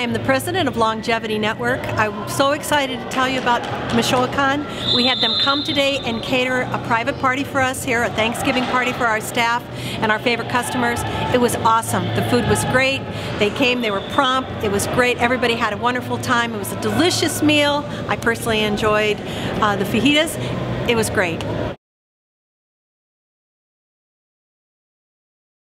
I am the president of Longevity Network. I'm so excited to tell you about Michoacan. We had them come today and cater a private party for us here, a Thanksgiving party for our staff and our favorite customers. It was awesome. The food was great. They came, they were prompt. It was great. Everybody had a wonderful time. It was a delicious meal. I personally enjoyed the fajitas. It was great.